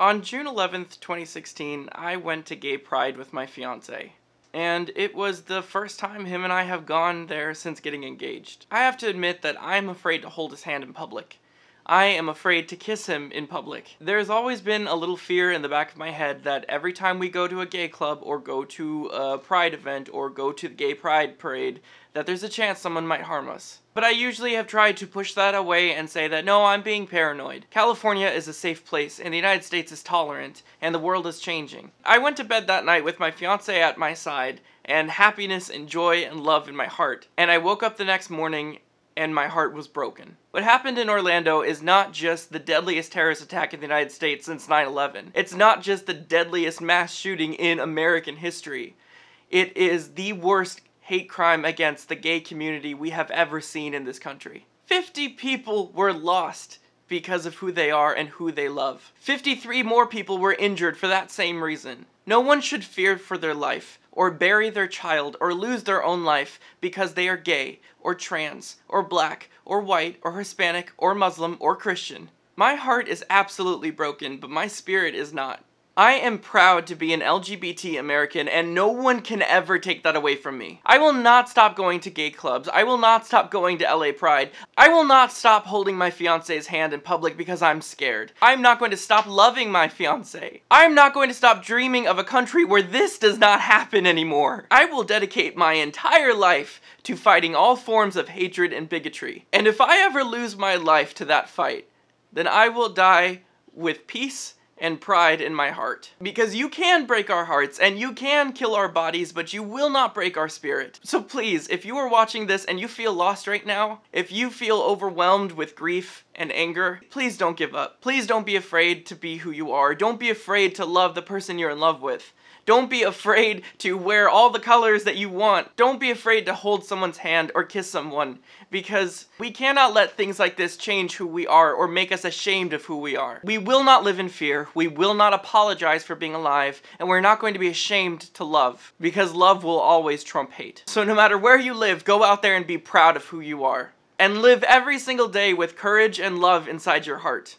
On June 11th, 2016, I went to Gay Pride with my fiancé, and it was the first time him and I have gone there since getting engaged. I have to admit that I'm afraid to hold his hand in public. I am afraid to kiss him in public. There's always been a little fear in the back of my head that every time we go to a gay club or go to a pride event or go to the gay pride parade, that there's a chance someone might harm us. But I usually have tried to push that away and say that, no, I'm being paranoid. California is a safe place, and the United States is tolerant, and the world is changing. I went to bed that night with my fiancé at my side, and happiness and joy and love in my heart. And I woke up the next morning, and my heart was broken. What happened in Orlando is not just the deadliest terrorist attack in the United States since 9/11. It's not just the deadliest mass shooting in American history. It is the worst hate crime against the gay community we have ever seen in this country. 50 people were lost because of who they are and who they love. 53 more people were injured for that same reason. No one should fear for their life, or bury their child, or lose their own life because they are gay, or trans, or black, or white, or Hispanic, or Muslim, or Christian. My heart is absolutely broken, but my spirit is not. I am proud to be an LGBT American, and no one can ever take that away from me. I will not stop going to gay clubs. I will not stop going to LA Pride. I will not stop holding my fiancé's hand in public because I'm scared. I'm not going to stop loving my fiancé. I'm not going to stop dreaming of a country where this does not happen anymore. I will dedicate my entire life to fighting all forms of hatred and bigotry. And if I ever lose my life to that fight, then I will die with peace and pride in my heart. Because you can break our hearts and you can kill our bodies, but you will not break our spirit. So please, if you are watching this and you feel lost right now, if you feel overwhelmed with grief and anger, please don't give up. Please don't be afraid to be who you are. Don't be afraid to love the person you're in love with. Don't be afraid to wear all the colors that you want. Don't be afraid to hold someone's hand or kiss someone, because we cannot let things like this change who we are or make us ashamed of who we are. We will not live in fear. We will not apologize for being alive, and we're not going to be ashamed to love, because love will always trump hate. So no matter where you live, go out there and be proud of who you are, and live every single day with courage and love inside your heart.